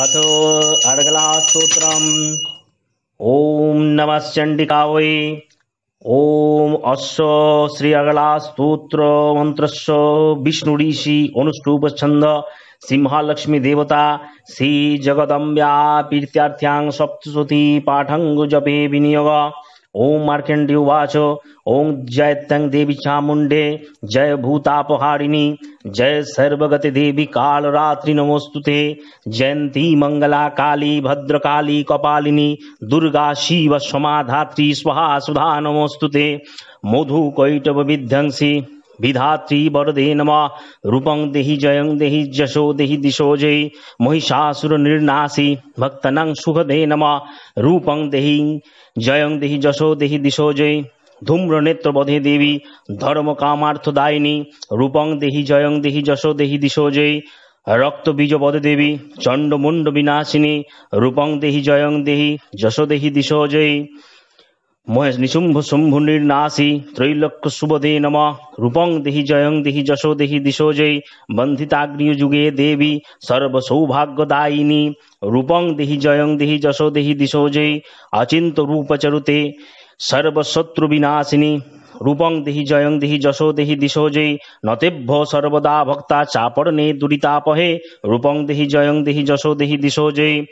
अथ अर्गला स्तोत्रम। ओम नमः चंडिकायै ओम अस्य श्री अर्गला स्तोत्र मंत्रस्य विष्णु ऋषि अनुष्टुप छंद सिंहा लक्ष्मी देवता श्री जगदंब्या प्रीत्यार्थ्यां सप्तशती पाठंग जपे विनियोग। ओम मार्कण्डेय उवाच ओं जयत्यं देवी चामुंडे जय भूतापहारिणी जय सर्वगते देवी कालरात्रि नमोस्तुते। जयंती मंगला काली भद्रकाली कपालिनी दुर्गा शिव समाधात्री स्वाहा सुधा नमोस्तुते। मधु कैटव विध्वंसी विधात्री वरदे नमः। रूपं देहि जयं देहि जशो देहि दिशो जयि महिषासुर निर्नाशी भक्तनं सुखदे नमः। रूपं देहि जयं देहि जशो देहि दिशो जयि धूम्र नेत्र बधे देवी धर्म कामार्थदायिनी रूपं देहि जयं देहि जशो देहि दिशो जयि रक्त बीज बधे देवी चंड मुंड विनाशिनी रूपं देहि जयं देहि जशो देहि दिशो जयि महेश निशुंभ शुंभु निर्नाशी त्रैलोक्य सुबदे नमः। रूपं देहि जयं देहि जशो देहि दिशो जयि बंधिताग्नियुगे देवी सर्वसौभाग्यदायिनी रूपं देहि जयं देहि जशो देहि दिशो जयि अचिंत रूप चरुते सर्वशत्रु विनाशिनी रूपं देहि जयं देहि जशो देहि दिशो जयि नतेभ्यो सर्वदा भक्ता चापणे दुरितापहे रूपं देहि जयं देहि जशो देहि दिशो जयि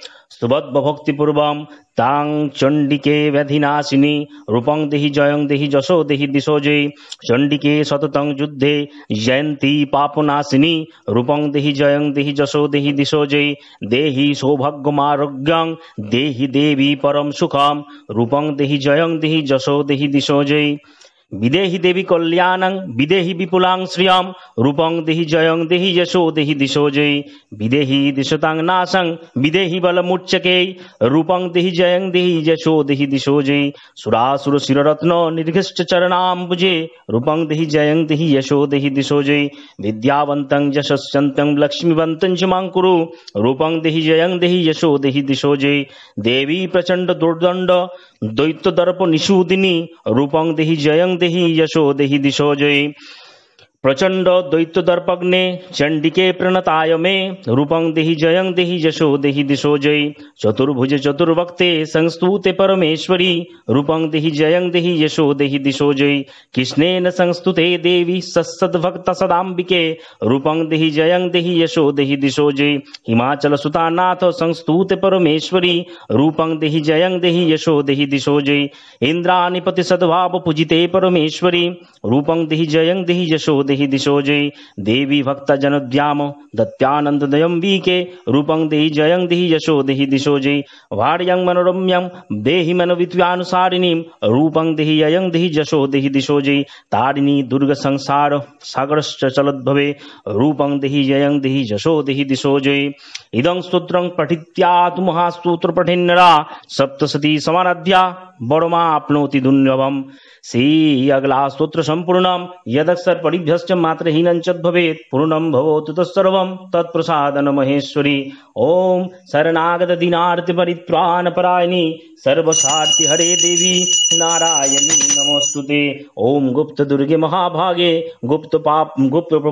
सुभद्भक्तिपूर्वं तां चंडिके व्यधिनाशिनी रूपं देहि जयं देहि जशो देहि दिशो जयि चंडिके सततं युद्धे जयन्ती पापनाशिनी रूपं देहि जयं देहि जशो देहि दिशो जयि देहि सौभाग्यमारोग्यं देहि देवी परम सुखं रूपं देहि जयं देहि जशो देहि दिशो जयि विदेहि देवी कल्याणं विदेहि विपुलां श्रियं रूपं देहि जयं देहि यशो देहि दिशो जयि विदेहि दिशतां नाशं विदेहि बलमुच्चके रूपं देहि जयं देहि यशो देहि दिशो जयि सुरासुर शिररत्न निर्घिष्ट चरणाम्बुजे रूपं देहि जयं देहि यशो देहि दिशो जयि विद्यावन्तं यशस्वन्तं लक्ष्मीवन्तं च मां कुरु रूपं देहि जयं देहि यशो देहि दिशो जयि देवी प्रचंड दुर्दंड दैत्यदर्प निषूदिनी रूपं देहि जयं देहि यशो देहि दिशो जयि प्रचंड दैत्यदर्पग्ने चंडिके प्रणताय मे रूपं देहि जयं देहि यशो देहि दिशो जयि चतुर्भुज चतुर्वक्ते संस्तुते परमेश्वरी रूपं देहि जयं देहि यशो देहि दिशो जयि कृष्णेन संस्तुते देवी सत्सद्भक्त सदाम्बिके रूपं देहि जयं देहि यशो देहि दिशो जयि हिमाचल सुतानाथ संस्तुते परमेश्वरी रूपं देहि जयं देहि यशो देहि दिशो जयि इंद्राणिपति सद्भाव पूजिते परमेश्वरी रूपं देहि जयं देहि यशो देहि दिशो जयि देवी भक्त जनद्याम दत्यानंद दयम्बिके रूपं देहि जयं देहि यशो देहि दिशो जयि वार्यं मनोरम्यं देहि मनोवित्वानुसारिणीं रूपं देहि जयं देहि यशो देहि दिशो जयि तारिणी दुर्ग संसार सागरश्च चलद्भवे रूपं देहि जयं देहि यशो देहि दिशो जयि इदं स्तोत्रं पठित्या तु महास्तोत्र पठिन्नरा सप्तशती समाराध्या बरमा आपनोति दुर्लभम। श्री अर्गला स्तोत्र संपूर्णम यदक्षर परिभ्यश्च मात्रहीनं च भवेत् पूर्णं भवतु तत्सर्वं तत्प्रसादन महेश्वरी। ओम शरणागत दीनार्ति परित्राण परायणी सर्वसार्थी हरे देवी नारायणी नमोस्तुते। ओम गुप्त दुर्गे महाभागे गुप्त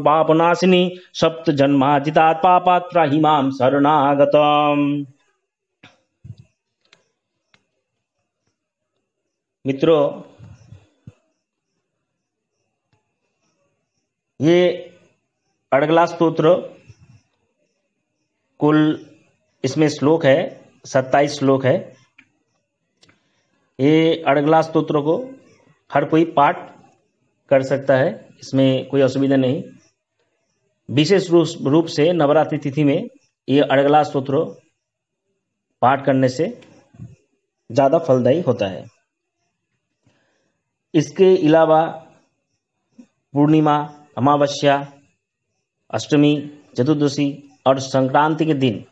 पापनाशिनी सप्त जन्माजितात् पापात् त्राहि मां शरणागतम्। मित्रों, ये अर्गला स्तोत्र कुल इसमें श्लोक है 27 श्लोक है। ये अर्गला स्तोत्र को हर कोई पाठ कर सकता है, इसमें कोई असुविधा नहीं। विशेष रूप से नवरात्रि तिथि में ये अर्गला स्तोत्र पाठ करने से ज़्यादा फलदायी होता है। इसके अलावा पूर्णिमा, अमावस्या, अष्टमी, चतुर्दशी और संक्रांति के दिन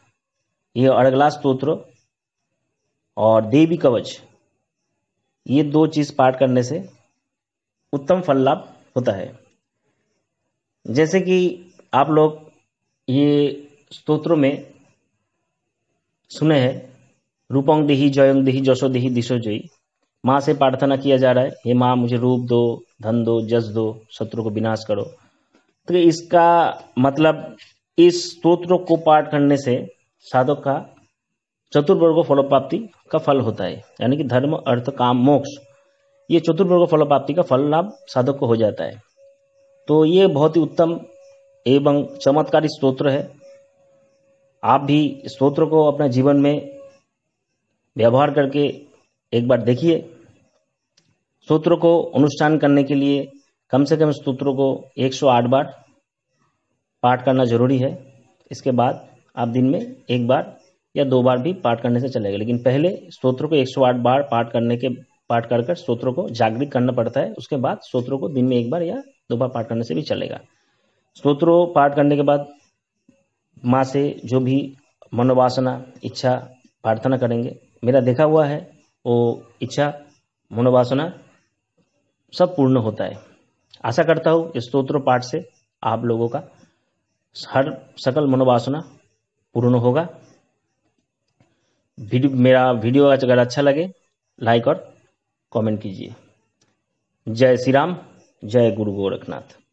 ये अर्गला स्तोत्र और देवी कवच, ये दो चीज़ पाठ करने से उत्तम फल लाभ होता है। जैसे कि आप लोग ये स्तोत्रों में सुने हैं रूपं देहि जयं देहि जशो देहि दिशो जयि। माँ से प्रार्थना किया जा रहा है, हे माँ मुझे रूप दो, धन दो, जस दो, शत्रु को विनाश करो। तो इसका मतलब इस स्तोत्र को पाठ करने से साधक का चतुर्वर्ग फल प्राप्ति का फल होता है, यानी कि धर्म अर्थ काम मोक्ष, ये चतुर्वर्ग फल प्राप्ति का फल लाभ साधक को हो जाता है। तो ये बहुत ही उत्तम एवं चमत्कारी स्तोत्र है। आप भी स्तोत्र को अपने जीवन में व्यवहार करके एक बार देखिए। स्तोत्र को अनुष्ठान करने के लिए कम से कम स्तोत्र को 108 बार पाठ करना जरूरी है। इसके बाद आप दिन में एक बार या दो बार भी पाठ करने से चलेगा, लेकिन पहले स्तोत्र को 108 बार पाठ कर स्तोत्र को जागृत करना पड़ता है। उसके बाद स्तोत्र को दिन में एक बार या दो बार पाठ करने से भी चलेगा। स्तोत्रों पाठ करने के बाद माँ से जो भी मनोवासना इच्छा प्रार्थना करेंगे, मेरा देखा हुआ है वो इच्छा मनोवासना सब पूर्ण होता है। आशा करता हूँ इस स्तोत्र पाठ से आप लोगों का हर सकल मनोवासना पूर्ण होगा। मेरा वीडियो अगर अच्छा लगे लाइक और कमेंट कीजिए। जय श्री राम, जय गुरु गोरखनाथ।